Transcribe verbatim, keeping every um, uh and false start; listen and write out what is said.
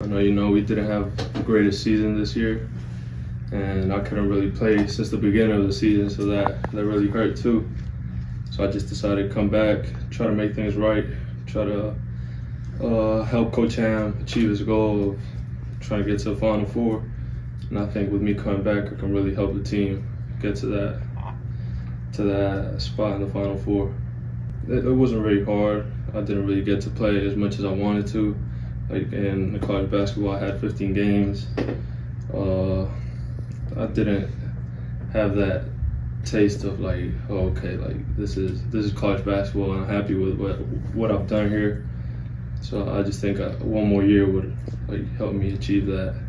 I know, you know, we didn't have the greatest season this year, and I couldn't really play since the beginning of the season, so that, that really hurt too. So I just decided to come back, try to make things right, try to uh, help Coach Ham achieve his goal of trying to get to the Final Four. And I think with me coming back, I can really help the team get to that to that spot in the Final Four. It, it wasn't really hard. I didn't really get to play as much as I wanted to. Like in the college basketball, I had fifteen games. Uh, I didn't have that taste of like, oh, okay, like this is this is college basketball, and I'm happy with what what I've done here. So I just think I, one more year would like help me achieve that.